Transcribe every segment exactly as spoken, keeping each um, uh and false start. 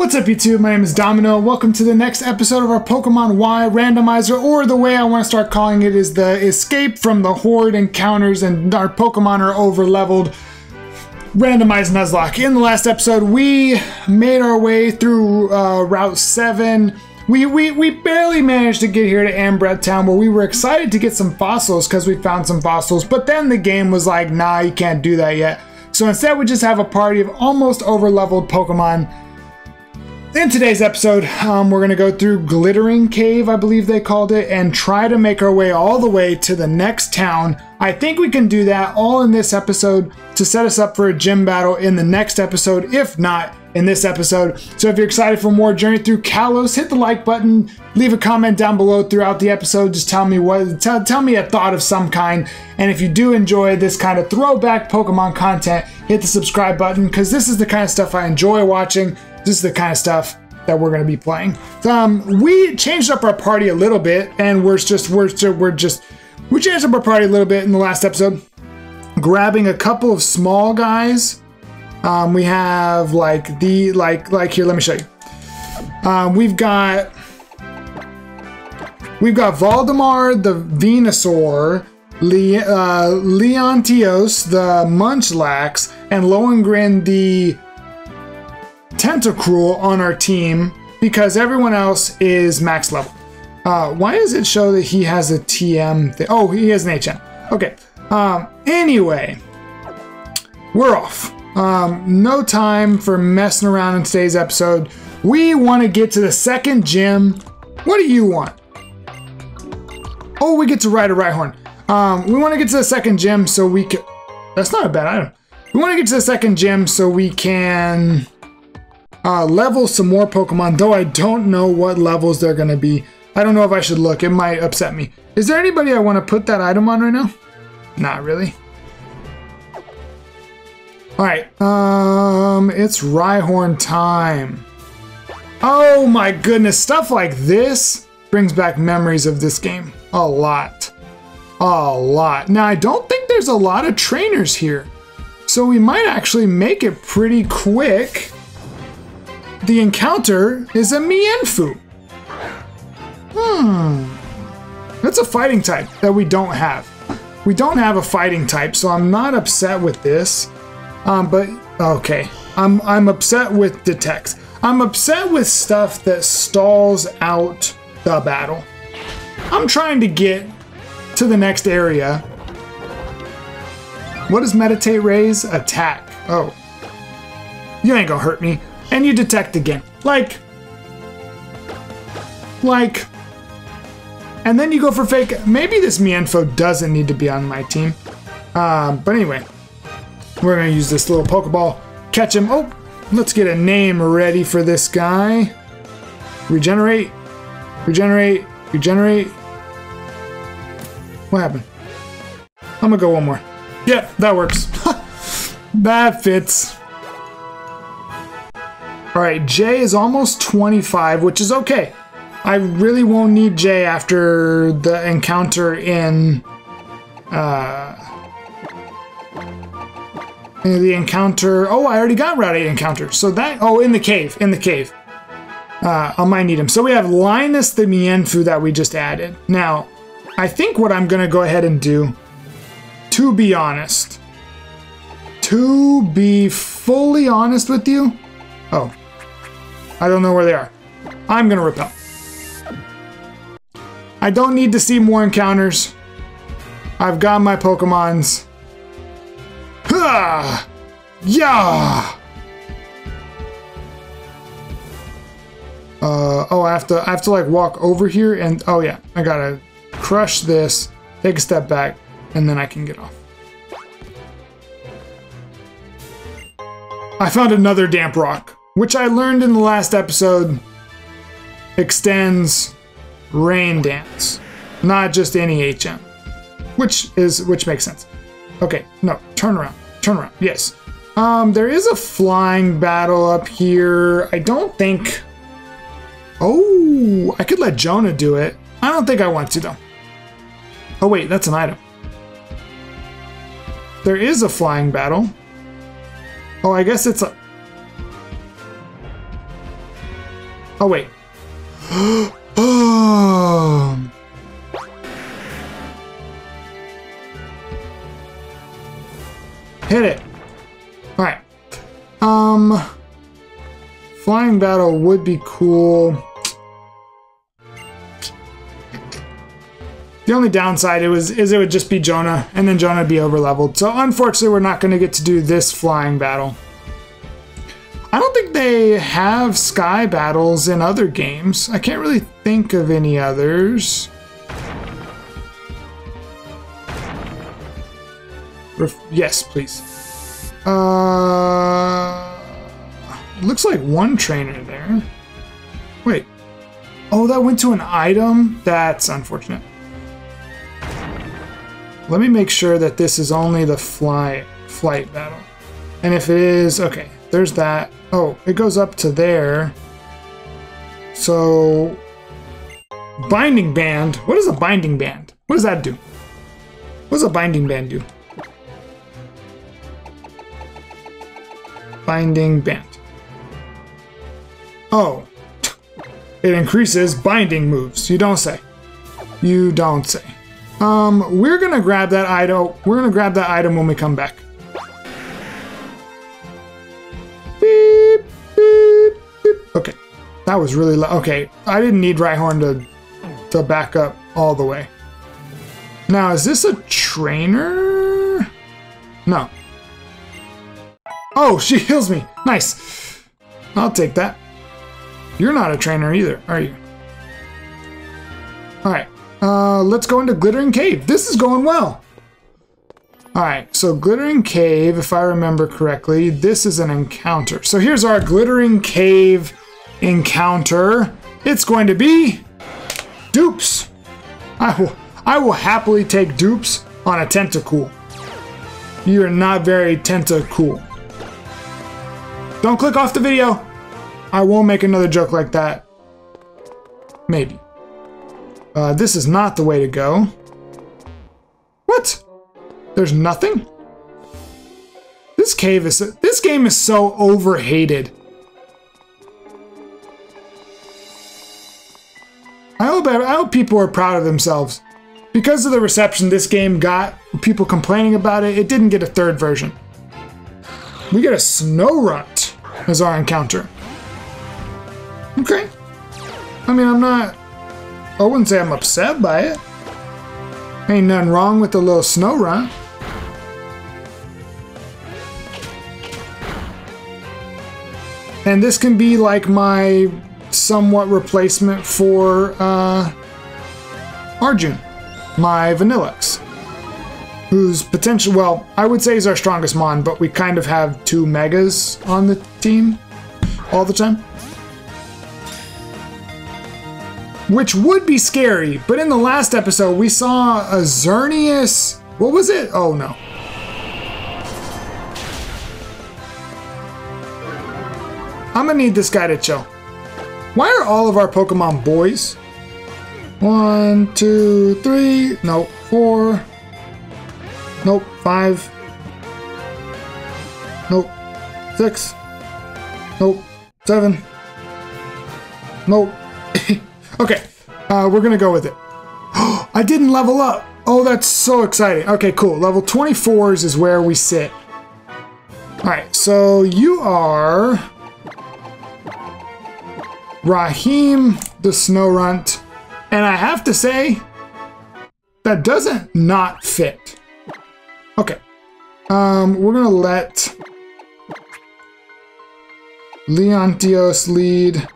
What's up YouTube, my name is Domino. Welcome to the next episode of our Pokemon Y Randomizer, or the way I want to start calling it is the escape from the horde encounters and our Pokemon are over leveled Randomized Nuzlocke. In the last episode, we made our way through uh, Route seven. We, we, we barely managed to get here to Ambrose Town, where we were excited to get some fossils because we found some fossils, but then the game was like, nah, you can't do that yet. So instead we just have a party of almost over leveled Pokemon. In today's episode, um, we're going to go through Glittering Cave, I believe they called it, and try to make our way all the way to the next town. I think we can do that all in this episode to set us up for a gym battle in the next episode, if not in this episode. So if you're excited for more Journey Through Kalos, hit the like button, leave a comment down below throughout the episode, just tell me what, tell, tell me a thought of some kind. And if you do enjoy this kind of throwback Pokemon content, hit the subscribe button, because this is the kind of stuff I enjoy watching. This is the kind of stuff that we're going to be playing. Um, we changed up our party a little bit, and we're just we're just, we're just we changed up our party a little bit in the last episode, grabbing a couple of small guys. Um, we have like the like like here. Let me show you. Um, we've got we've got Valdemar the Venusaur, Le uh, Leontios the Munchlax, and Lohengrin the Tentacruel on our team, because everyone else is max level. Uh, why does it show that he has a T M? Thing? Oh, he has an H M. Okay. Um, anyway, we're off. Um, no time for messing around in today's episode. We want to get to the second gym. What do you want? Oh, we get to ride a Rhyhorn. Um, we want to get to the second gym so we can... That's not a bad item. We want to get to the second gym so we can... Uh, level some more Pokemon, though I don't know what levels they're gonna be. I don't know if I should look, it might upset me. Is there anybody I want to put that item on right now? Not really. Alright, um, it's Rhyhorn time. Oh my goodness, stuff like this brings back memories of this game. A lot. A lot. Now I don't think there's a lot of trainers here, so we might actually make it pretty quick. The encounter is a Mienfoo. Hmm. That's a fighting type that we don't have. We don't have a fighting type, so I'm not upset with this. Um, but, okay. I'm, I'm upset with Detect. I'm upset with stuff that stalls out the battle. I'm trying to get to the next area. What does Meditate raise? Attack. Oh. You ain't gonna hurt me. And you detect again. Like. Like. And then you go for fake. Maybe this Mienfoo doesn't need to be on my team. Um, but anyway. We're going to use this little Pokeball. Catch him. Oh, let's get a name ready for this guy. Regenerate. Regenerate. Regenerate. What happened? I'm going to go one more. Yeah, that works. That fits. Alright, Jay is almost twenty-five, which is okay. I really won't need Jay after the encounter in... Uh, the encounter... Oh, I already got Route eight encounter. So that... Oh, in the cave. In the cave. Uh, I might need him. So we have Linus the Mienfoo that we just added. Now, I think what I'm going to go ahead and do, to be honest, to be fully honest with you... Oh. I don't know where they are. I'm gonna repel. I don't need to see more encounters. I've got my Pokemons. Ha! Yeah! Uh, oh, I have to, I have to like walk over here and, oh yeah, I gotta crush this, take a step back, and then I can get off. I found another damp rock, which I learned in the last episode extends rain dance, not just any H M, which is which makes sense. Okay, no, turn around, turn around. Yes, um, there is a flying battle up here. I don't think. Oh, I could let Jonah do it. I don't think I want to though. Oh wait, that's an item. There is a flying battle. Oh, I guess it's a... Oh, wait. Oh. Hit it. All right. Um, flying battle would be cool. The only downside it was is it would just be Jonah, and then Jonah would be overleveled. So unfortunately, we're not going to get to do this flying battle. I don't think they have sky battles in other games. I can't really think of any others. Ref yes, please. Uh, looks like one trainer there. Wait. Oh, that went to an item? That's unfortunate. Let me make sure that this is only the fly flight battle. And if it is, okay, there's that. Oh, it goes up to there. So, binding band. What is a binding band? What does that do? What does a binding band do? Binding band. Oh, it increases binding moves. You don't say. You don't say. Um, we're gonna grab that item. We're gonna grab that item when we come back. Beep, beep, beep. Okay, that was really low. Okay, I didn't need Rhyhorn to to back up all the way. Now, is this a trainer? No. Oh, she heals me. Nice. I'll take that. You're not a trainer either, are you? All right. Uh, let's go into Glittering Cave. This is going well. Alright, so Glittering Cave, if I remember correctly, this is an encounter. So here's our Glittering Cave encounter. It's going to be dupes. I will, I will happily take dupes on a tentacool. You are not very tentacool. Don't click off the video. I won't make another joke like that. Maybe. Uh, this is not the way to go. What? There's nothing? This cave is... This game is so overhated. I hope, I hope people are proud of themselves. Because of the reception this game got, people complaining about it, it didn't get a third version. We get a snow runt as our encounter. Okay. I mean, I'm not... I wouldn't say I'm upset by it. Ain't nothing wrong with a little snow run. And this can be like my somewhat replacement for uh, Arjun, my Vanilluxe, who's potential, well, I would say he's our strongest mon, but we kind of have two megas on the team all the time. Which would be scary, but in the last episode, we saw a Xerneas... What was it? Oh, no. I'm gonna need this guy to chill. Why are all of our Pokemon boys? One, two, three... Nope, four... Nope, five... Nope, six... Nope, seven... Nope... Okay, uh, we're gonna go with it. Oh, I didn't level up. Oh, that's so exciting. Okay, cool. Level twenty-fours is where we sit. All right, so you are Raheem the Snow Runt, and I have to say that doesn't not fit. Okay, um, we're gonna let Leontios lead.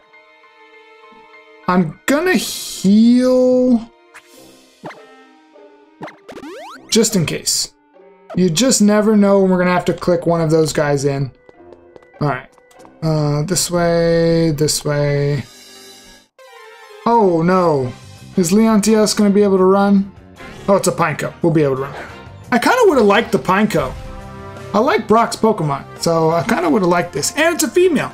I'm gonna heal just in case. You just never know when we're gonna have to click one of those guys in. All right, uh, this way, this way. Oh no, is Leontios gonna be able to run? Oh, it's a Pineco, we'll be able to run. I kinda would've liked the Pineco. I like Brock's Pokemon, so I kinda would've liked this. And it's a female.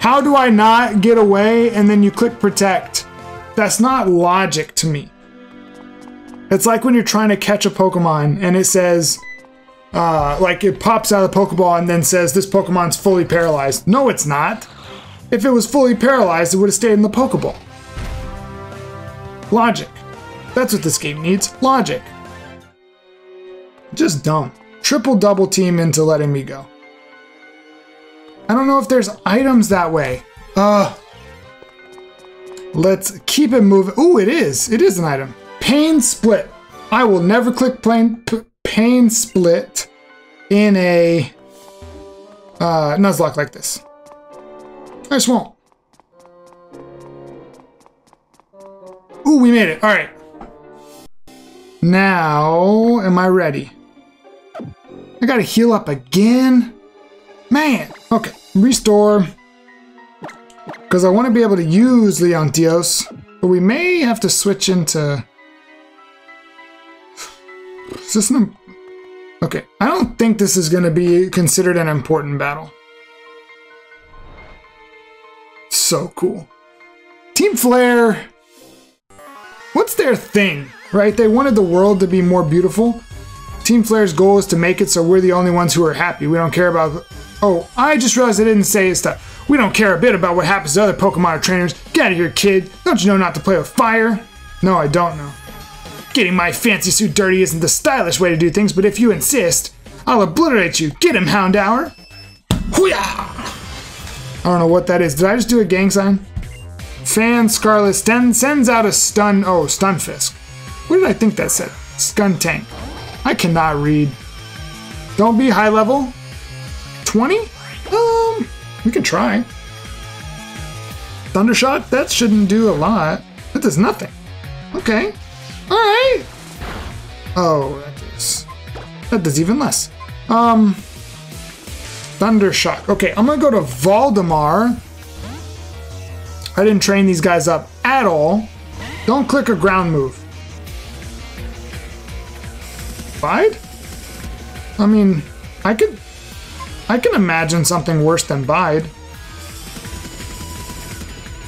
How do I not get away and then you click protect? That's not logic to me. It's like when you're trying to catch a Pokemon and it says, uh, like it pops out of the Pokeball and then says this Pokemon's fully paralyzed. No, it's not. If it was fully paralyzed, it would have stayed in the Pokeball. Logic. That's what this game needs. Logic. Just dumb. Triple double team into letting me go. I don't know if there's items that way. Uh, let's keep it moving. Ooh, it is. It is an item. Pain split. I will never click plain, pain split in a uh, Nuzlocke like this. I just won't. Ooh, we made it. All right. Now, am I ready? I gotta heal up again? Man! Okay, restore. Because I want to be able to use Leontios, but we may have to switch into... Is this an... Okay, I don't think this is going to be considered an important battle. So cool. Team Flare... What's their thing? Right? They wanted the world to be more beautiful. Team Flare's goal is to make it so we're the only ones who are happy. We don't care about... Oh, I just realized I didn't say stuff. We don't care a bit about what happens to other Pokemon or trainers. Get out of here, kid. Don't you know not to play with fire? No, I don't know. Getting my fancy suit dirty isn't the stylish way to do things, but if you insist, I'll obliterate you. Get him, Houndour. Hoo-yah! I don't know what that is. Did I just do a gang sign? Fan Scarlet Sten sends out a stun... Oh, Stunfisk. What did I think that said? Skuntank. I cannot read. Don't be high level. twenty? Um, we can try. Thundershot? That shouldn't do a lot. That does nothing. Okay. Alright. Oh, that does... That does even less. Um... Thundershot. Okay, I'm gonna go to Valdemar. I didn't train these guys up at all. Don't click a ground move. Bide? I mean, I could... I can imagine something worse than Bide.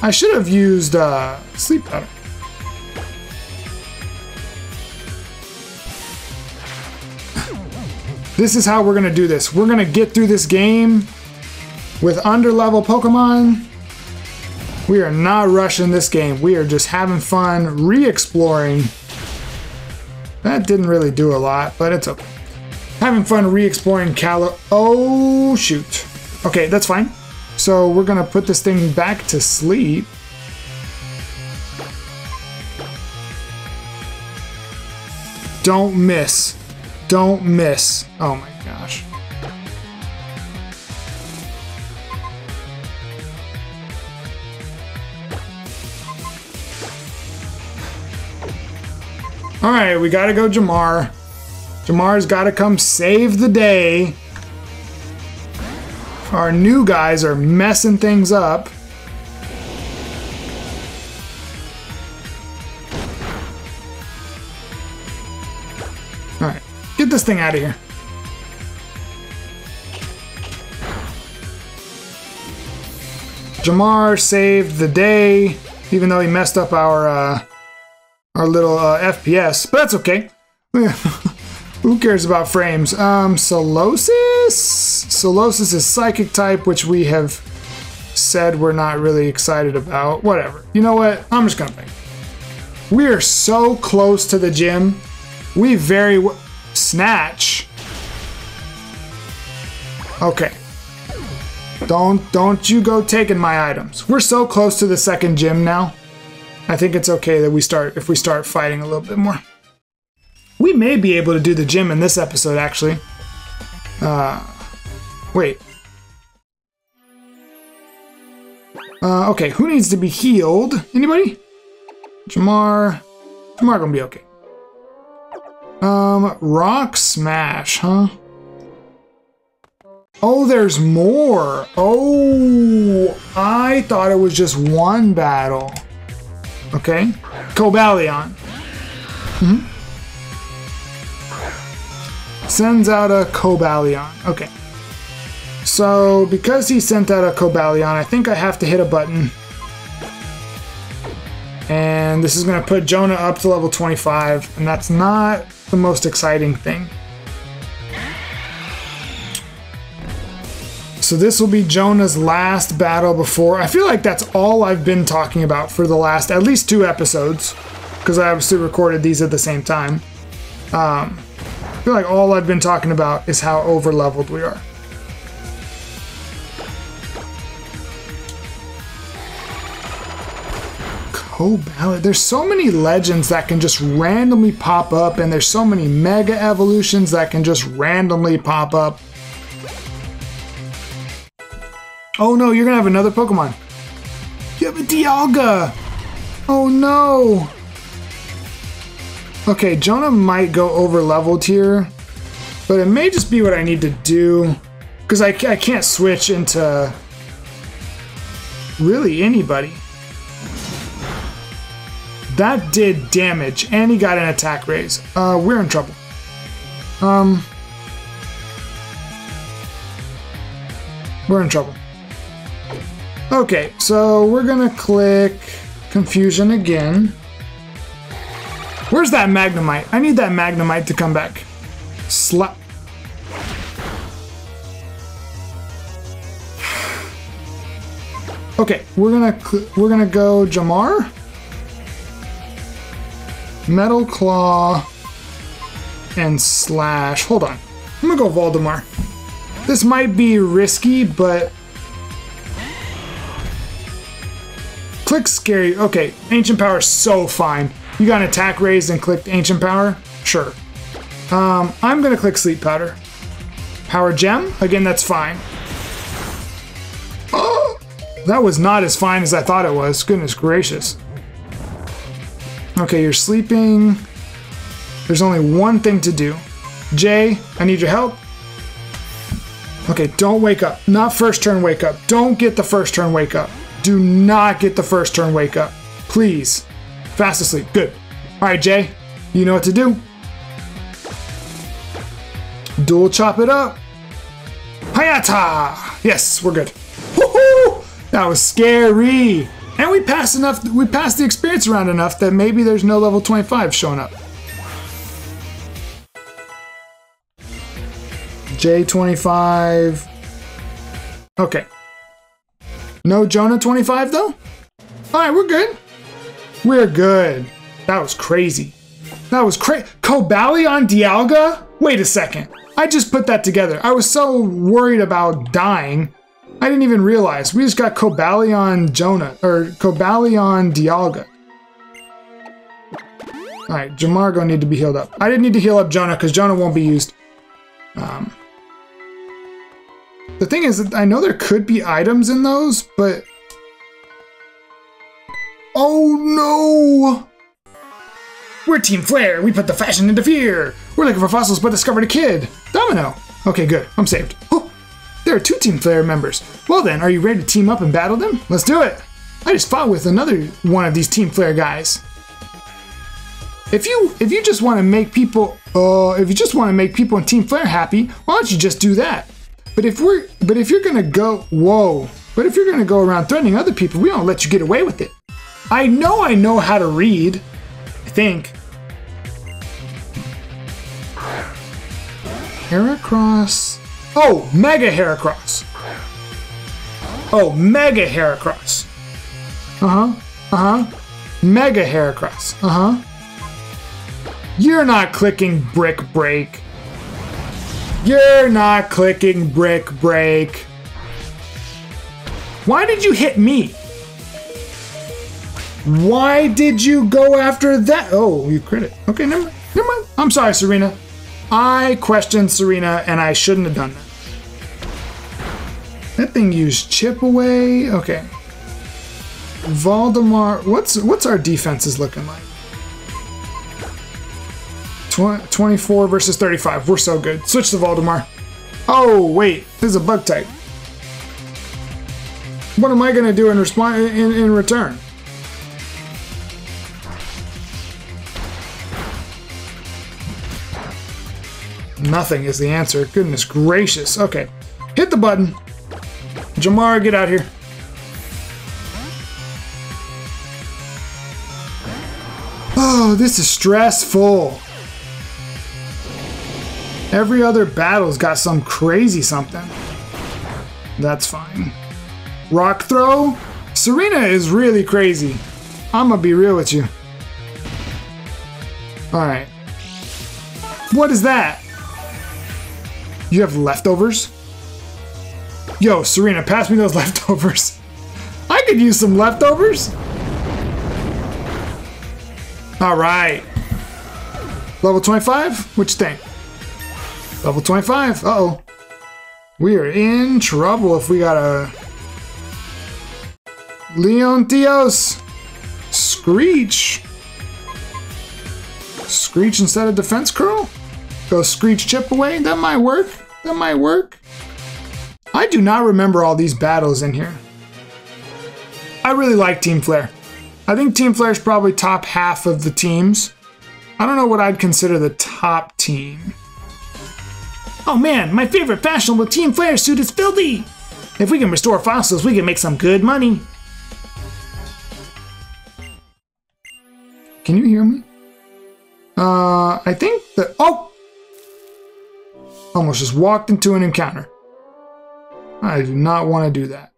I should have used uh, Sleep Powder. This is how we're going to do this. We're going to get through this game with under-level Pokemon. We are not rushing this game. We are just having fun, re-exploring. That didn't really do a lot, but it's okay. Having fun re-exploring Kalos. Oh, shoot. Okay, that's fine. So we're going to put this thing back to sleep. Don't miss. Don't miss. Oh my gosh. All right, we gotta go Jamar. Jamar's gotta come save the day. Our new guys are messing things up. All right, get this thing out of here. Jamar saved the day, even though he messed up our, uh, Our little uh, F P S, but that's okay. Who cares about frames? Um, Solosis? Solosis is psychic type, which we have said we're not really excited about. Whatever. You know what? I'm just gonna think. We are so close to the gym. We very w snatch. Okay. Don't don't you go taking my items. We're so close to the second gym now. I think it's okay that we start, if we start fighting a little bit more. We may be able to do the gym in this episode, actually. Uh, wait. Uh, okay, who needs to be healed? Anybody? Jamar. Jamar gonna be okay. Um, Rock Smash, huh? Oh, there's more! Oh! I thought it was just one battle. Okay, Cobalion. Mm-hmm. Sends out a Cobalion. Okay. So, because he sent out a Cobalion, I think I have to hit a button. And this is going to put Jonah up to level twenty-five, and that's not the most exciting thing. So this will be Jonah's last battle before... I feel like that's all I've been talking about for the last at least two episodes, because I obviously recorded these at the same time. Um, I feel like all I've been talking about is how over-leveled we are. Cobalion. There's so many legends that can just randomly pop up, and there's so many mega evolutions that can just randomly pop up. Oh no, you're gonna have another Pokemon. You have a Dialga! Oh no! Okay, Jonah might go over-leveled here, but it may just be what I need to do, because I, I can't switch into really anybody. That did damage, and he got an attack raise. Uh, we're in trouble. Um, we're in trouble. Okay, so we're gonna click Confusion again. Where's that Magnemite? I need that Magnemite to come back. Slap. Okay, we're gonna we're gonna go Jamar. Metal Claw and Slash. Hold on. I'm gonna go Valdemar. This might be risky, but click Scary. Okay, Ancient Power is so fine. You got an attack raised and clicked Ancient Power? Sure. Um, I'm gonna click Sleep Powder. Power Gem? Again, that's fine. Oh! That was not as fine as I thought it was. Goodness gracious. Okay, you're sleeping. There's only one thing to do. Jay, I need your help. Okay, don't wake up. Not first turn wake up. Don't get the first turn wake up. Do not get the first turn wake up. Please. Fast asleep. Good. All right, Jay. You know what to do. Dual chop it up. Hayata! Yes, we're good. Woohoo! That was scary. And we passed enough, we passed the experience round enough that maybe there's no level twenty-five showing up. J twenty-five. Okay. No Jonah twenty-five though? Alright, we're good. We're good. That was crazy. That was crazy. Cobalion Dialga? Wait a second. I just put that together. I was so worried about dying. I didn't even realize. We just got Cobalion Jonah, or Cobalion Dialga. Alright, Jamar gonna need to be healed up. I didn't need to heal up Jonah, because Jonah won't be used. Um, the thing is, that I know there could be items in those, but... Oh no! We're Team Flare! We put the fashion into fear! We're looking for fossils, but discovered a kid! Domino! Okay, good. I'm saved. Oh. There are two Team Flare members. Well then, are you ready to team up and battle them? Let's do it! I just fought with another one of these Team Flare guys. If you if you just want to make people uh, if you just want to make people in Team Flare happy, why don't you just do that? But if we're but if you're gonna go whoa, but if you're gonna go around threatening other people, we don't let you get away with it. I know I know how to read, I think. Heracross. Oh, Mega Heracross. Oh, Mega Heracross. Uh-huh, uh-huh. Mega Heracross, uh-huh. You're not clicking Brick Break. You're not clicking Brick Break. Why did you hit me? Why did you go after that? Oh, you crit it. Okay, never mind. Never mind. I'm sorry, Serena. I questioned Serena, and I shouldn't have done that. That thing used chip away. Okay. Valdemar, what's what's our defenses looking like? Tw twenty-four versus thirty-five. We're so good. Switch to Valdemar. Oh wait, this is a bug type. What am I gonna do in response in, in return? Nothing is the answer. Goodness gracious. Okay. Hit the button. Jamar, get out here. Oh, this is stressful. Every other battle's got some crazy something. That's fine. Rock throw? Serena is really crazy. I'm gonna be real with you. Alright. What is that? You have leftovers? Yo, Serena, pass me those leftovers. I could use some leftovers. Alright. Level twenty-five? What you think? Level twenty-five. Uh-oh. We are in trouble if we got a... Leontios. Screech. Screech instead of defense curl? Go Screech chip away? That might work. That might work. I do not remember all these battles in here. I really like Team Flare. I think Team Flare's probably top half of the teams. I don't know what I'd consider the top team. Oh man, my favorite fashionable Team Flare suit is filthy! If we can restore fossils, we can make some good money. Can you hear me? Uh, I think the... Oh! Almost just walked into an encounter. I do not want to do that.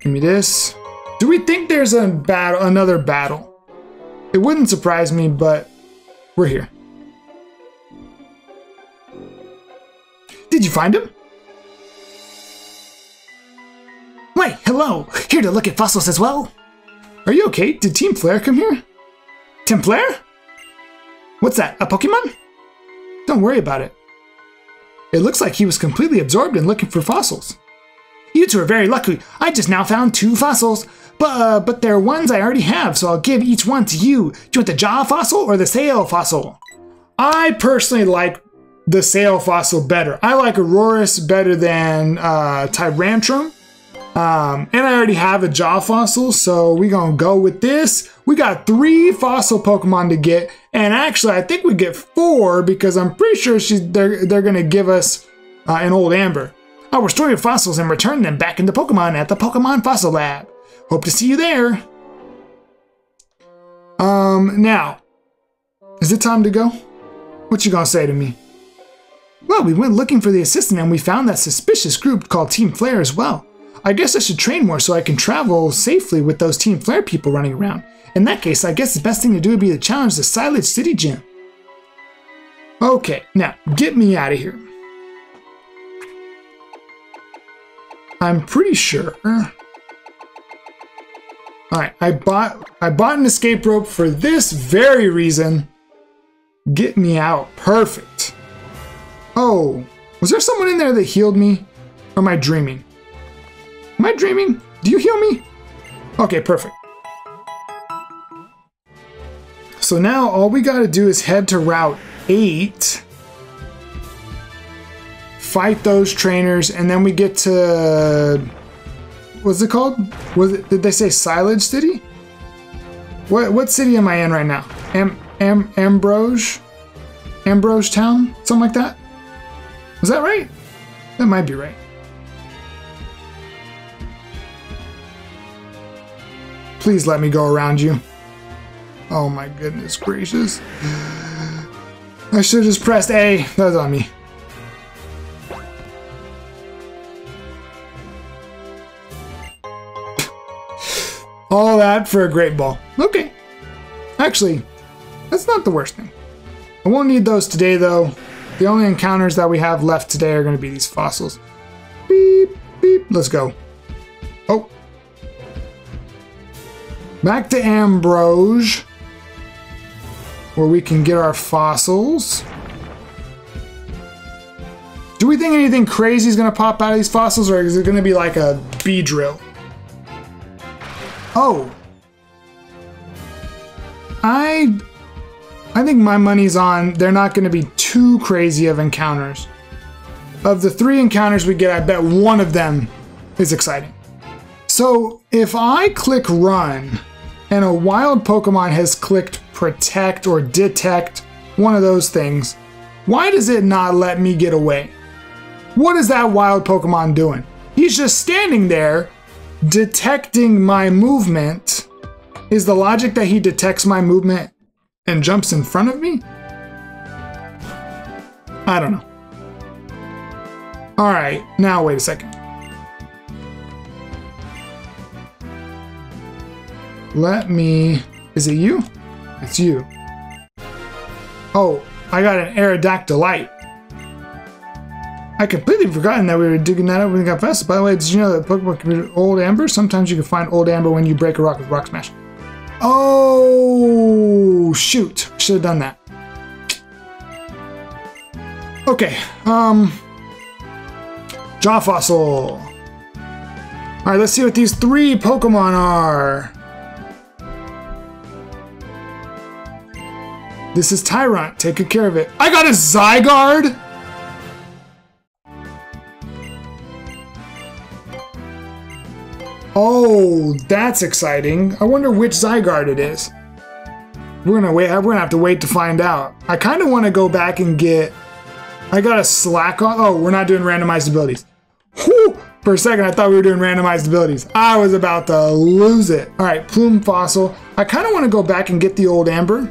Give me this. Do we think there's a battle, another battle? It wouldn't surprise me, but we're here. Did you find him? Wait, hello. Here to look at fossils as well. Are you okay? Did Team Flare come here? Team Flare? What's that, a Pokemon? Don't worry about it. It looks like he was completely absorbed in looking for fossils. You two are very lucky. I just now found two fossils, but uh, but they're ones I already have, so I'll give each one to you. Do you want the jaw fossil or the sail fossil? I personally like the sail fossil better. I like Aurorus better than uh, Tyrantrum. Um, and I already have a jaw fossil, so we're gonna go with this. We got three fossil Pokemon to get, and actually I think we get four because I'm pretty sure she's, they're, they're gonna give us uh, an old amber. I'll restore your fossils and return them back into Pokemon at the Pokemon Fossil Lab. Hope to see you there. Um, now, is it time to go? What you gonna say to me? Well, we went looking for the assistant and we found that suspicious group called Team Flare as well. I guess I should train more so I can travel safely with those Team Flare people running around. In that case, I guess the best thing to do would be to challenge the Cyllage City Gym. Okay, now, get me out of here. I'm pretty sure... Alright, I bought, I bought an escape rope for this very reason. Get me out. Perfect. Oh, was there someone in there that healed me? Or am I dreaming? Am I dreaming? Do you heal me? Okay, perfect. So now all we gotta do is head to Route eight, fight those trainers, and then we get to... What's it called? Was it, did they say Cyllage City? What what city am I in right now? Am, Am, Ambrose? Ambrose Town? Something like that? Is that right? That might be right. Please let me go around you. Oh my goodness gracious. I should have just pressed A. That was on me. All that for a great ball. Okay. Actually, that's not the worst thing. I won't need those today though. The only encounters that we have left today are going to be these fossils. Beep, beep. Let's go. Oh. Back to Ambrose, where we can get our fossils. Do we think anything crazy is going to pop out of these fossils, or is it going to be like a bee drill? Oh. I, I think my money's on they're not going to be too crazy of encounters. Of the three encounters we get, I bet one of them is exciting. So if I click run, and a wild Pokemon has clicked protect or detect, one of those things, why does it not let me get away? What is that wild Pokemon doing? He's just standing there, detecting my movement. Is the logic that he detects my movement and jumps in front of me? I don't know. Alright, now wait a second. Let me... Is it you? It's you. Oh, I got an Aerodactylite. I completely forgotten that we were digging that up when we got fast. By the way, did you know that Pokemon can be old amber? Sometimes you can find old amber when you break a rock with Rock Smash. Oh, shoot. Should have done that. Okay, um... Jaw Fossil. Alright, let's see what these three Pokemon are. This is Tyrant. Take good care of it. I got a Zygarde! Oh, that's exciting. I wonder which Zygarde it is. We're gonna wait. We're gonna have to wait to find out. I kind of want to go back and get... I got a Slack on... Oh, we're not doing randomized abilities. Whew! For a second, I thought we were doing randomized abilities. I was about to lose it. All right, Plume Fossil. I kind of want to go back and get the old amber.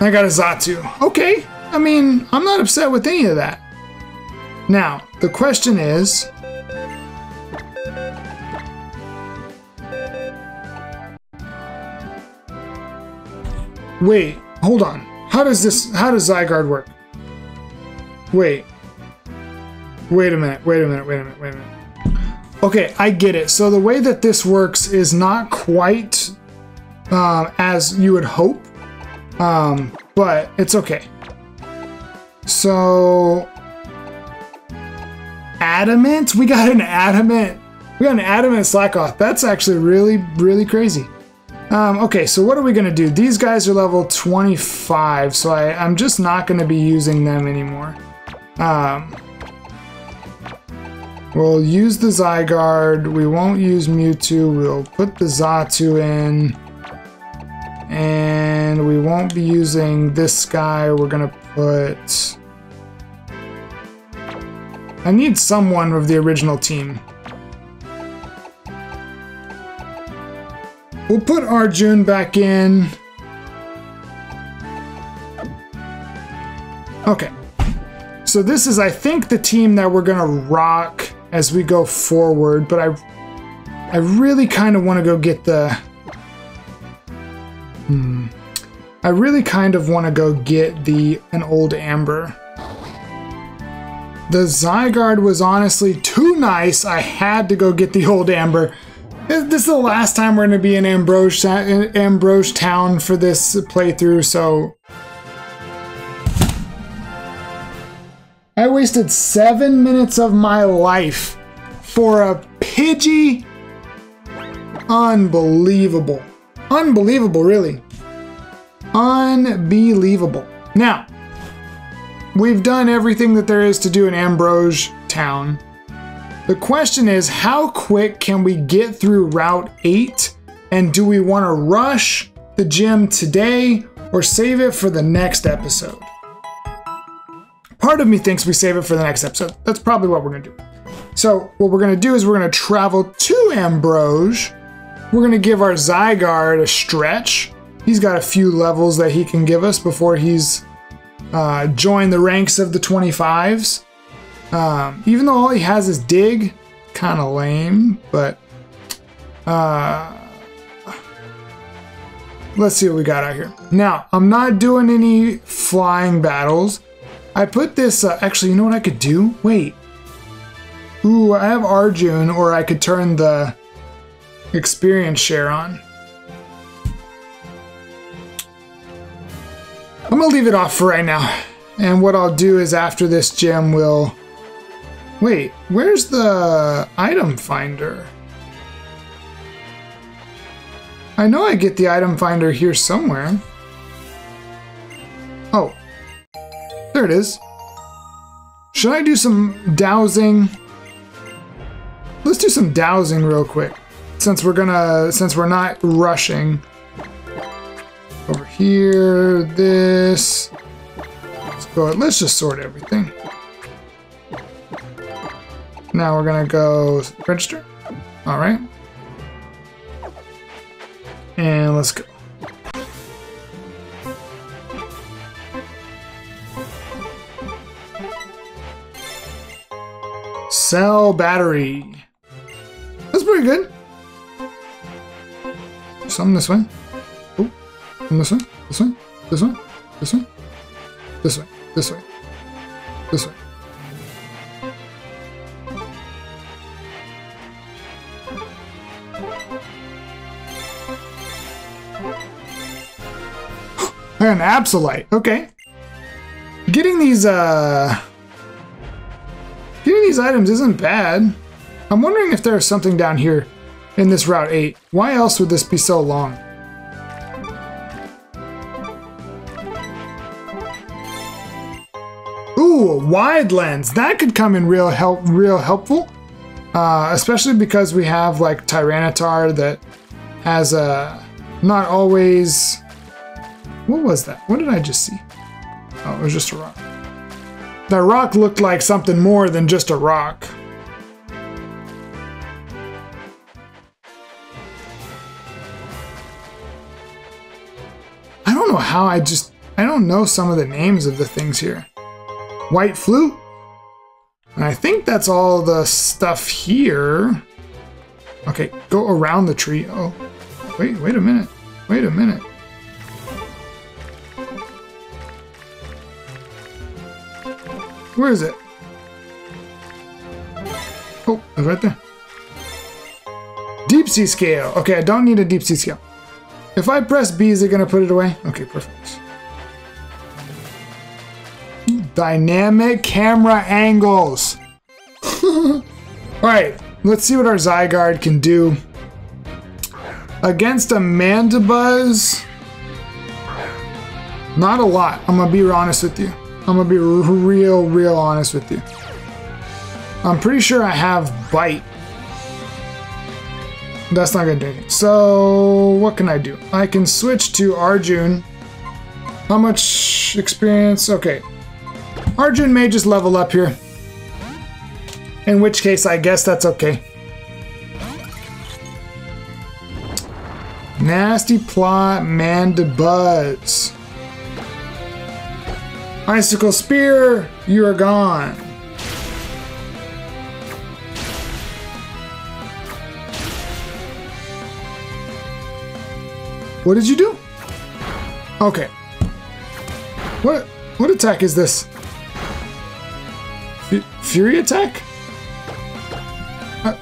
I got a Xatu. Okay. I mean, I'm not upset with any of that. Now, the question is... Wait, hold on. How does this... How does Zygarde work? Wait. Wait a minute, wait a minute, wait a minute, wait a minute. Okay, I get it. So the way that this works is not quite uh, as you would hope. Um, but it's okay. So... Adamant? We got an adamant. We got an adamant Slackoth. That's actually really, really crazy. Um, okay, so what are we going to do? These guys are level twenty-five, so I, I'm just not going to be using them anymore. Um, we'll use the Zygarde. We won't use Mewtwo. We'll put the Xatu in. And we won't be using this guy. We're going to put... I need someone of the original team. We'll put Arjun back in. Okay. So this is, I think, the team that we're going to rock as we go forward. But I, I really kind of want to go get the... Hmm. I really kind of want to go get the an old amber. The Zygarde was honestly too nice. I had to go get the old amber. This is the last time we're going to be in Ambrose, Ambrose Town for this playthrough, so... I wasted seven minutes of my life for a Pidgey. Unbelievable. Unbelievable, really. Unbelievable. Now... We've done everything that there is to do in Ambrose Town. The question is, how quick can we get through Route eight? And do we want to rush the gym today or save it for the next episode? Part of me thinks we save it for the next episode. That's probably what we're going to do. So what we're going to do is we're going to travel to Ambrose. We're going to give our Zygarde a stretch. He's got a few levels that he can give us before he's... Uh, join the ranks of the twenty-fives. Um, even though all he has is dig, kind of lame, but uh, let's see what we got out here. Now, I'm not doing any flying battles. I put this, uh, actually, you know what I could do? Wait. Ooh, I have Arjun, or I could turn the experience share on. I'm going to leave it off for right now, and what I'll do is after this gym we'll... Wait, where's the item finder? I know I get the item finder here somewhere. Oh, there it is. Should I do some dowsing? Let's do some dowsing real quick, since we're gonna, since we're not rushing. Over here, this. Let's go. Let's just sort everything. Now we're gonna go register. All right. And let's go. Cell battery. That's pretty good. Something this way. Oh, this way. This way. This way. This way. This way. This way. This way. I got an Absolite. Okay. Getting these, uh... getting these items isn't bad. I'm wondering if there's something down here in this Route eight. Why else would this be so long? Ooh, a wide lens. That could come in real help, real helpful. Uh, especially because we have, like, Tyranitar that has, uh, not always... What was that? What did I just see? Oh, it was just a rock. That rock looked like something more than just a rock. I don't know how I just... I don't know some of the names of the things here. White Flute? And I think that's all the stuff here. Okay, go around the tree. Oh, wait, wait a minute. Wait a minute. Where is it? Oh, it's right there. Deep sea scale. Okay, I don't need a deep sea scale. If I press B, is it going to put it away? Okay, perfect. Dynamic camera angles. All right, let's see what our Zygarde can do against a Mandibuzz. Not a lot. I'm going to be honest with you. I'm gonna be real, real honest with you. I'm pretty sure I have Bite. That's not gonna do it. So, what can I do? I can switch to Arjun. How much experience? Okay. Arjun may just level up here. In which case, I guess that's okay. Nasty plot, Mandibuzz. Icicle Spear, you're gone. What did you do? Okay. What what attack is this? F Fury attack? Uh,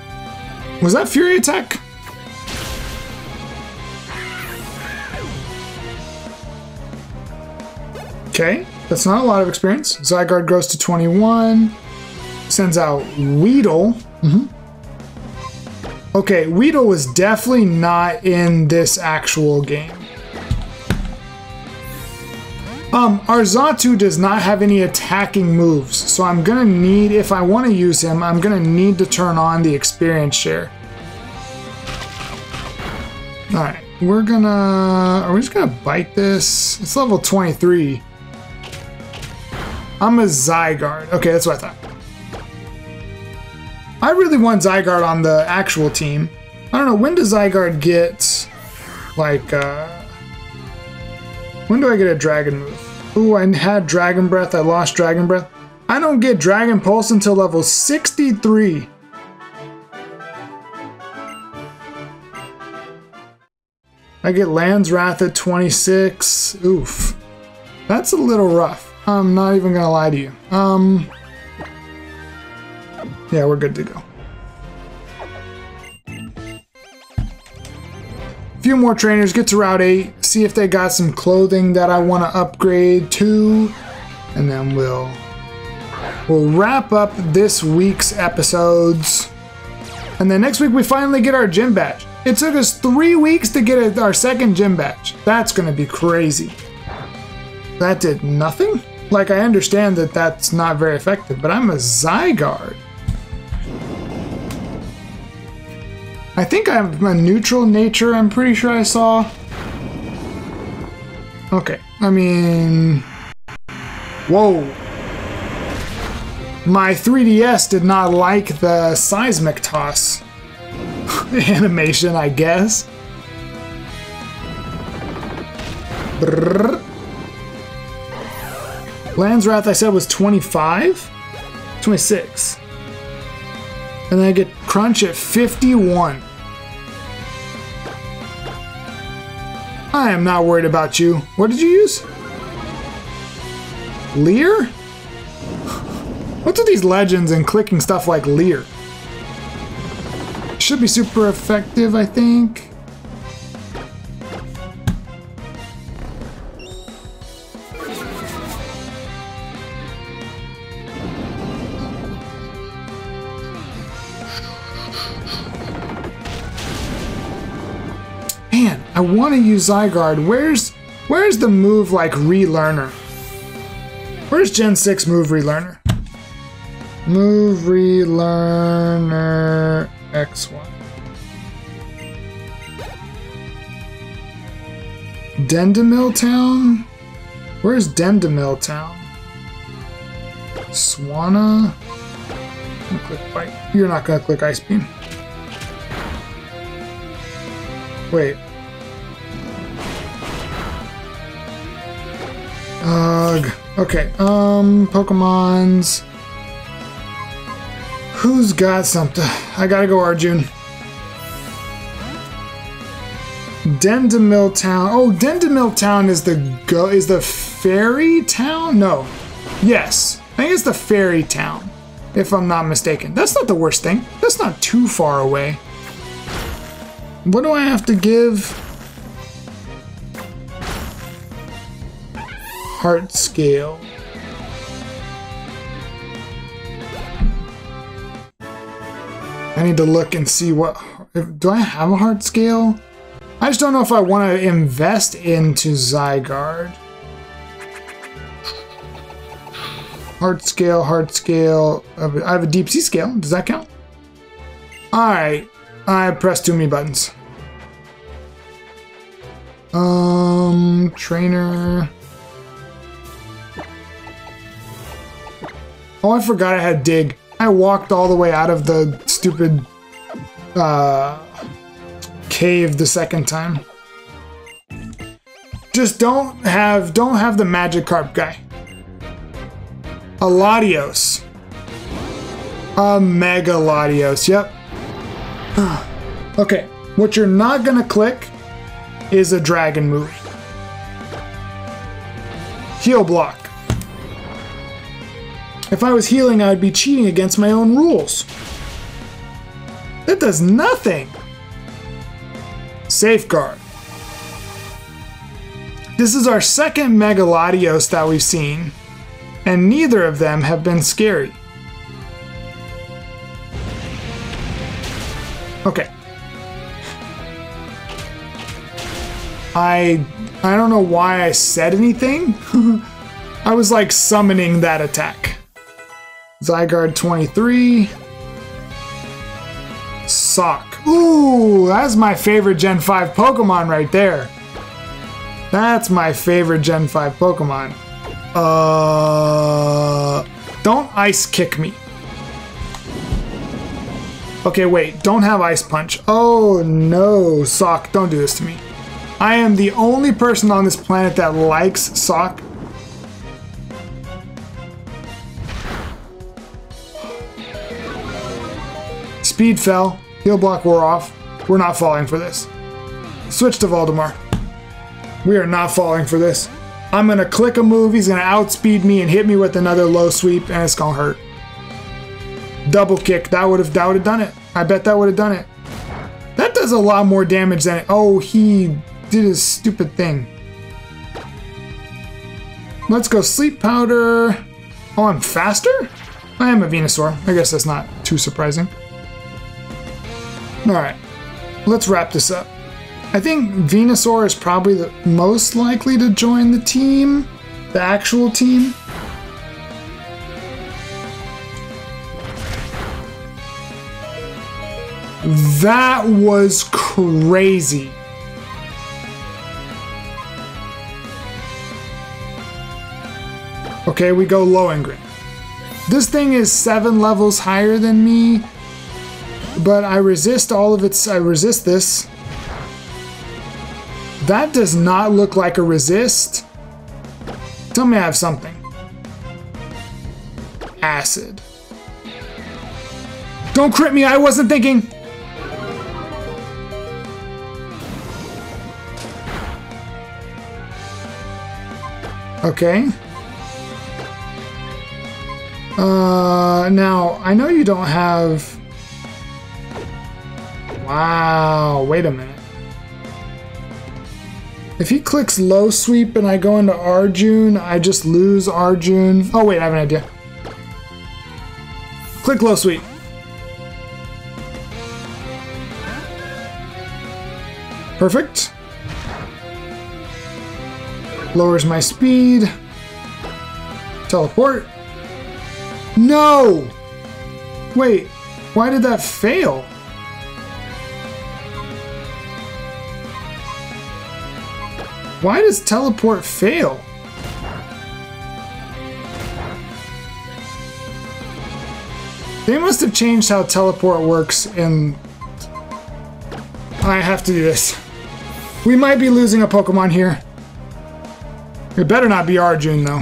was that Fury attack? Okay. That's not a lot of experience. Zygarde grows to twenty-one. Sends out Weedle. Mm-hmm. Okay, Weedle was definitely not in this actual game. Um, our Xatu does not have any attacking moves, so I'm gonna need, if I want to use him, I'm gonna need to turn on the experience share. All right, we're gonna. Are we just gonna bite this? It's level twenty-three. I'm a Zygarde. Okay, that's what I thought. I really want Zygarde on the actual team. I don't know, when does Zygarde get, like, uh... when do I get a Dragon move? Ooh, I had Dragon Breath. I lost Dragon Breath. I don't get Dragon Pulse until level sixty-three. I get Land's Wrath at twenty-six. Oof. That's a little rough. I'm not even gonna lie to you. Um, yeah, we're good to go. A few more trainers, get to Route eight, see if they got some clothing that I wanna upgrade to, and then we'll, we'll wrap up this week's episodes. And then next week we finally get our gym badge. It took us three weeks to get our second gym badge. That's gonna be crazy. That did nothing? Like, I understand that that's not very effective, but I'm a Zygarde. I think I'm a neutral nature, I'm pretty sure I saw. Okay, I mean... Whoa. My three D S did not like the seismic toss animation, I guess. Brrr. Land's Wrath, I said, was twenty-five? twenty-six. And I get Crunch at fifty-one. I am not worried about you. What did you use? Leer? What's with these legends and clicking stuff like Leer? Should be super effective, I think. Man, I want to use Zygarde. Where's where's the move like Relearner? Where's Gen six move Relearner? Move Relearner X one. Dendemil Town? Where's Dendemil Town? Swanna? I'm gonna click bite. You're not gonna click Ice Beam. Wait. Ugh. Okay. Um, Pokemon's. Who's got something? I gotta go, Arjun. Dendemil Town. Oh, Dendemil Town is the go is the fairy town? No. Yes. I think it's the fairy town, if I'm not mistaken. That's not the worst thing. That's not too far away. What do I have to give? Heart scale. I need to look and see what... Do I have a heart scale? I just don't know if I want to invest into Zygarde. Heart scale, heart scale. I have a deep sea scale. Does that count? Alright. I pressed too many buttons. Um, trainer. Oh, I forgot I had dig. I walked all the way out of the stupid uh, cave the second time. Just don't have don't have the Magikarp guy. A Latios. A Mega Latios. Yep. Okay, what you're not gonna click is a dragon move. Heal block. If I was healing, I would be cheating against my own rules. That does nothing. Safeguard. This is our second Mega Latios that we've seen, and neither of them have been scary. Okay. I I don't know why I said anything. I was like summoning that attack. Zygarde twenty-three. Sock. Ooh, that's my favorite Gen five Pokemon right there. That's my favorite Gen five Pokemon. Uh, don't ice kick me. Okay, wait, don't have Ice Punch. Oh no, Sock, don't do this to me. I am the only person on this planet that likes Sock. Speed fell, heal block wore off. We're not falling for this. Switch to Valdemar. We are not falling for this. I'm gonna click a move, he's gonna outspeed me and hit me with another low sweep and it's gonna hurt. Double kick, that would have that would have done it. I bet that would have done it. That does a lot more damage than it. Oh, he did his stupid thing. Let's go sleep powder. Oh, I'm faster? I am a Venusaur. I guess that's not too surprising. Alright. Let's wrap this up. I think Venusaur is probably the most likely to join the team. The actual team. That was crazy. Okay, we go Lohengrin. This thing is seven levels higher than me, but I resist all of its, I resist this. That does not look like a resist. Tell me I have something. Acid. Don't crit me, I wasn't thinking! Okay. Uh, now, I know you don't have... Wow, wait a minute. If he clicks low sweep and I go into Arjun, I just lose Arjun. Oh wait, I have an idea. Click low sweep. Perfect. Lowers my speed. Teleport. No! Wait, why did that fail? Why does teleport fail? They must have changed how teleport works and... I have to do this. We might be losing a Pokemon here. It better not be Arjun, though.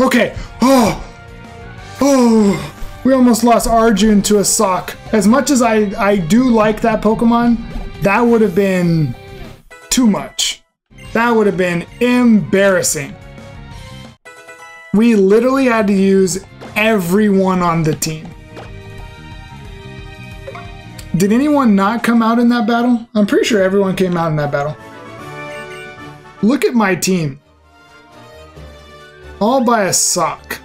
Okay. Oh! Oh, we almost lost Arjun to a Sock. As much as I, I do like that Pokemon, that would have been too much. That would have been embarrassing. We literally had to use everyone on the team. Did anyone not come out in that battle? I'm pretty sure everyone came out in that battle. Look at my team. All by a Sock.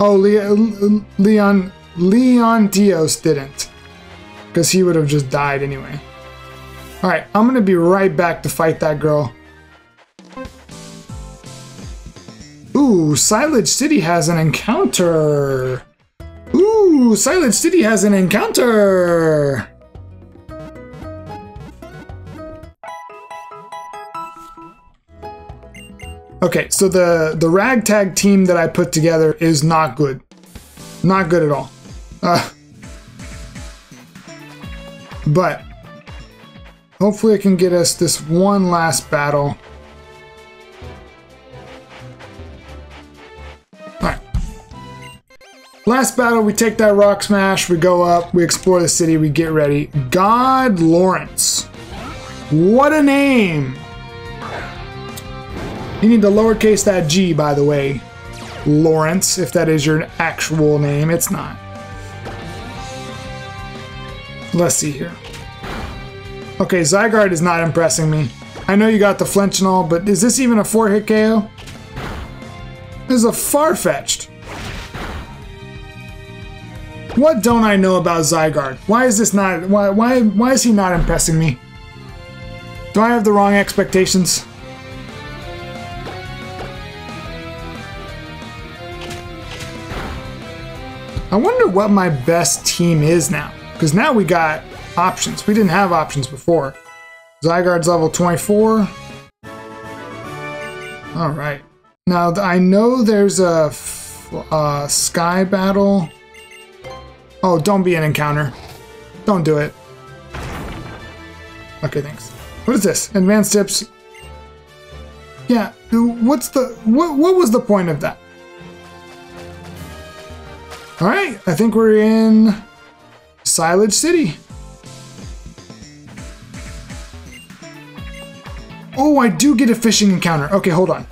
Oh, Leon, Leon, Leontios didn't, because he would have just died anyway. All right, I'm gonna be right back to fight that girl. Ooh, Cyllage City has an encounter. Ooh, Cyllage City has an encounter. Okay, so the, the ragtag team that I put together is not good. Not good at all. Uh, but hopefully it can get us this one last battle. Alright. Last battle, we take that rock smash, we go up, we explore the city, we get ready. God, Lawrence. What a name! You need to lowercase that G, by the way, Lawrence, if that is your actual name. It's not. Let's see here. Okay, Zygarde is not impressing me. I know you got the flinch and all, but is this even a four-hit K O? This is a far-fetched. What don't I know about Zygarde? Why is this not... Why, why, why is he not impressing me? Do I have the wrong expectations? I wonder what my best team is now, because now we got options. We didn't have options before. Zygarde's level twenty-four. All right. Now, I know there's a, a sky battle. Oh, don't be an encounter. Don't do it. Okay, thanks. What is this? Advanced tips. Yeah, what's the, what, what was the point of that? All right, I think we're in Cyllage City. Oh, I do get a fishing encounter. Okay, hold on.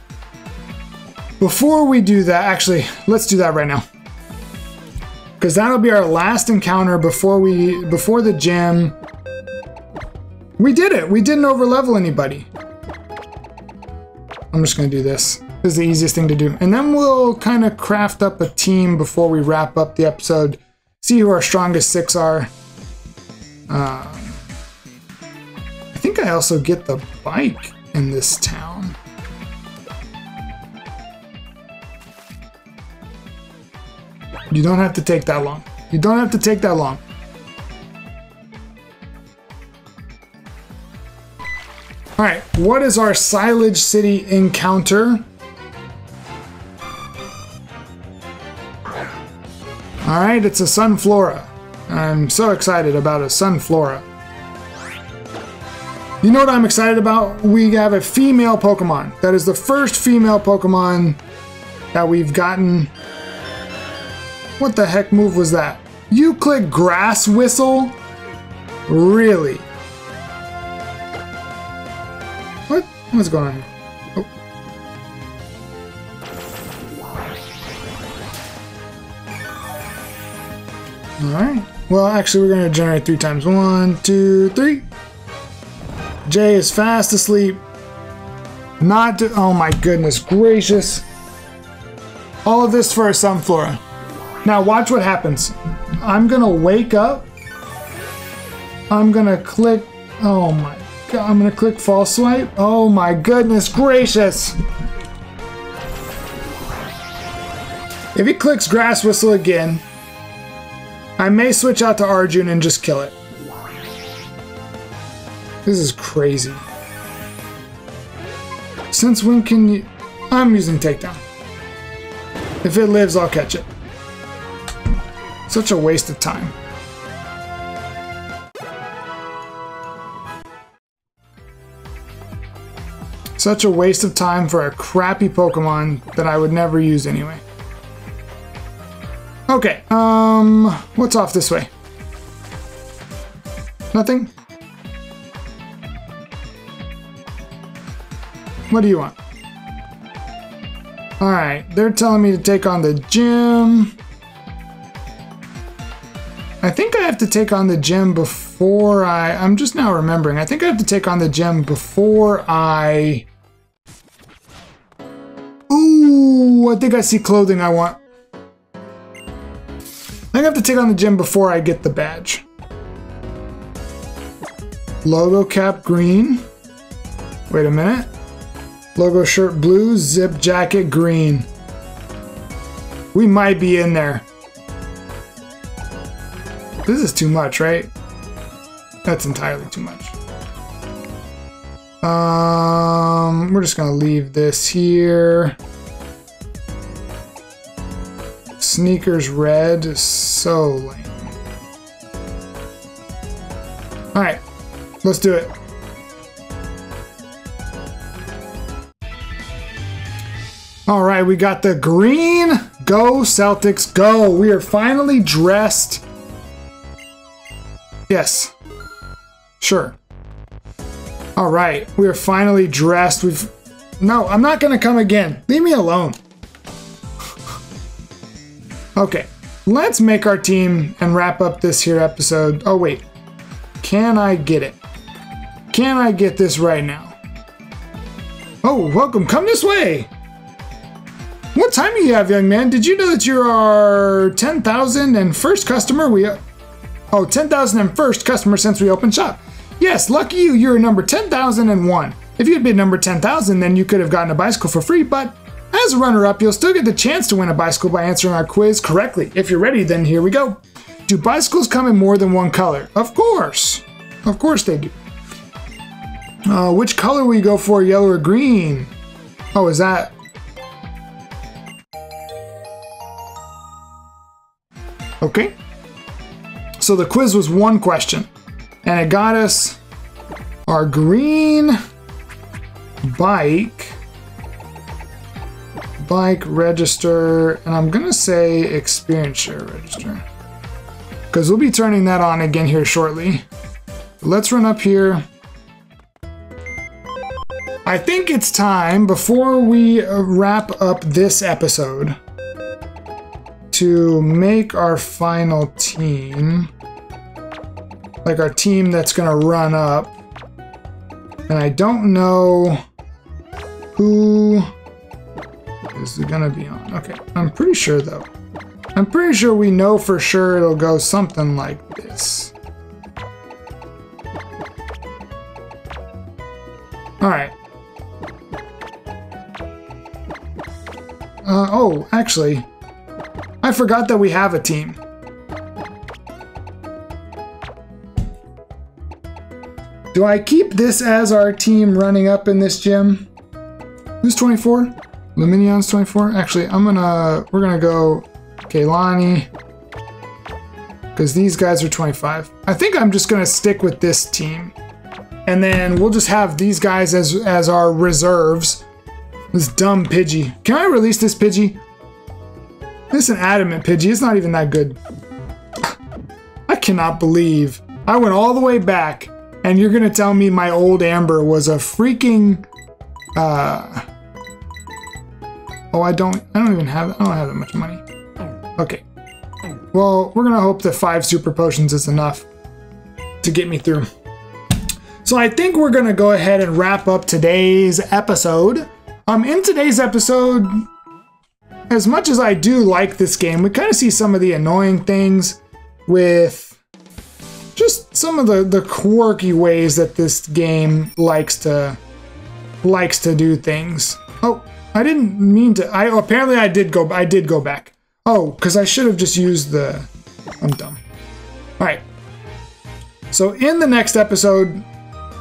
Before we do that, actually, let's do that right now. Because that'll be our last encounter before we before the gym. We did it. We didn't overlevel anybody. I'm just going to do this. This is the easiest thing to do. And then we'll kind of craft up a team before we wrap up the episode. See who our strongest six are. Uh, I think I also get the bike in this town. You don't have to take that long. You don't have to take that long. All right, what is our Cyllage City encounter? All right, it's a Sunflora. I'm so excited about a Sunflora. You know what I'm excited about? We have a female Pokemon. That is the first female Pokemon that we've gotten. What the heck move was that? Euclid Grass Whistle? Really? What? What's going on here? Oh. Alright. Well, actually, we're going to generate three times. One, two, three. Jay is fast asleep. Not to, oh my goodness gracious. All of this for a Sunflora. Now watch what happens. I'm gonna wake up. I'm gonna click, oh my god, I'm gonna click false swipe. Oh my goodness gracious. If he clicks grass whistle again, I may switch out to Arjun and just kill it. This is crazy. Since when can you... I'm using takedown. If it lives, I'll catch it. Such a waste of time. Such a waste of time for a crappy Pokemon that I would never use anyway. Okay, um... what's off this way? Nothing? What do you want? Alright, they're telling me to take on the gym. I think I have to take on the gym before I... I'm just now remembering. I think I have to take on the gym before I... Ooh, I think I see clothing I want. I think I have to take on the gym before I get the badge. Logo cap green. Wait a minute. Logo shirt blue, zip jacket green. We might be in there. This is too much, right? That's entirely too much. Um, we're just gonna leave this here. Sneakers red is so lame. All right, let's do it. All right, we got the green. Go, Celtics, go. We are finally dressed. Yes. Sure. All right, we are finally dressed. We've... No, I'm not going to come again. Leave me alone. Okay, let's make our team and wrap up this here episode. Oh, wait. Can I get it? Can I get this right now? Oh, welcome. Come this way. What time do you have, young man? Did you know that you're our ten thousand and first customer? We, oh, ten thousand and first customer since we opened shop. Yes, lucky you, you're number ten thousand and one. If you had been number ten thousand, then you could have gotten a bicycle for free, but as a runner-up, you'll still get the chance to win a bicycle by answering our quiz correctly. If you're ready, then here we go. Do bicycles come in more than one color? Of course. Of course they do. Uh, which color will you go for, yellow or green? Oh, is that... Okay, so the quiz was one question, and it got us our green bike, bike register, and I'm going to say experience share register, because we'll be turning that on again here shortly. Let's run up here. I think it's time, before we wrap up this episode, to make our final team, like our team that's gonna run up. And I don't know who is it gonna be on. Okay, I'm pretty sure though. I'm pretty sure we know for sure it'll go something like this. All right. Uh, oh, actually, I forgot that we have a team. Do I keep this as our team running up in this gym? Who's twenty-four? Luminion's twenty-four. Actually, I'm gonna, we're gonna go Kaylani, because these guys are twenty-five. I think I'm just gonna stick with this team. And then we'll just have these guys as, as our reserves. This dumb Pidgey. Can I release this Pidgey? This is an adamant Pidgey. It's not even that good. I cannot believe I went all the way back and you're gonna tell me my old Amber was a freaking uh oh I don't I don't even have I don't have that much money. Okay. Well, we're gonna hope that five super potions is enough to get me through. So I think we're gonna go ahead and wrap up today's episode. Um in today's episode, as much as I do like this game, we kind of see some of the annoying things with just some of the, the quirky ways that this game likes to likes to do things. Oh, I didn't mean to. I apparently I did go I did go back. Oh, because I should have just used the. I'm dumb. All right. So in the next episode.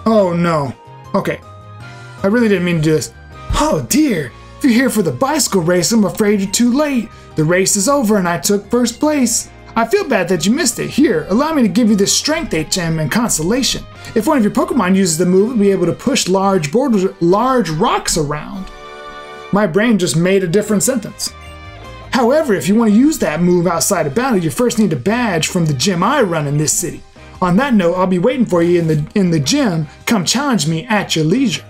Oh no. Okay. I really didn't mean to do this. Oh dear. If you're here for the bicycle race, I'm afraid you're too late. The race is over and I took first place. I feel bad that you missed it. Here, allow me to give you this strength H M and consolation. If one of your Pokemon uses the move, it'll be able to push large boulders, large rocks around. My brain just made a different sentence. However, if you want to use that move outside of battle, you first need a badge from the gym I run in this city. On that note, I'll be waiting for you in the in the gym. Come challenge me at your leisure.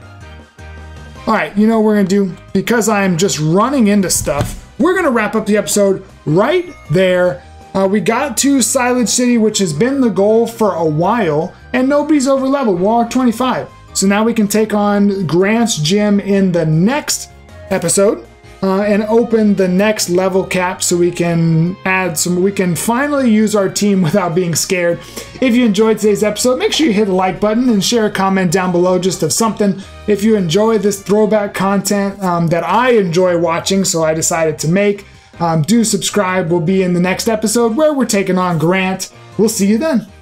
All right, you know what we're gonna do? Because I am just running into stuff, we're gonna wrap up the episode right there. Uh, we got to Cyllage City, which has been the goal for a while, and nobody's over leveled. We're twenty-five. So now we can take on Grant's Gym in the next episode uh, and open the next level cap so we can add some, we can finally use our team without being scared. If you enjoyed today's episode, make sure you hit the like button and share a comment down below just of something. If you enjoy this throwback content um, that I enjoy watching, so I decided to make, Um, do subscribe. We'll be in the next episode where we're taking on Grant. We'll see you then.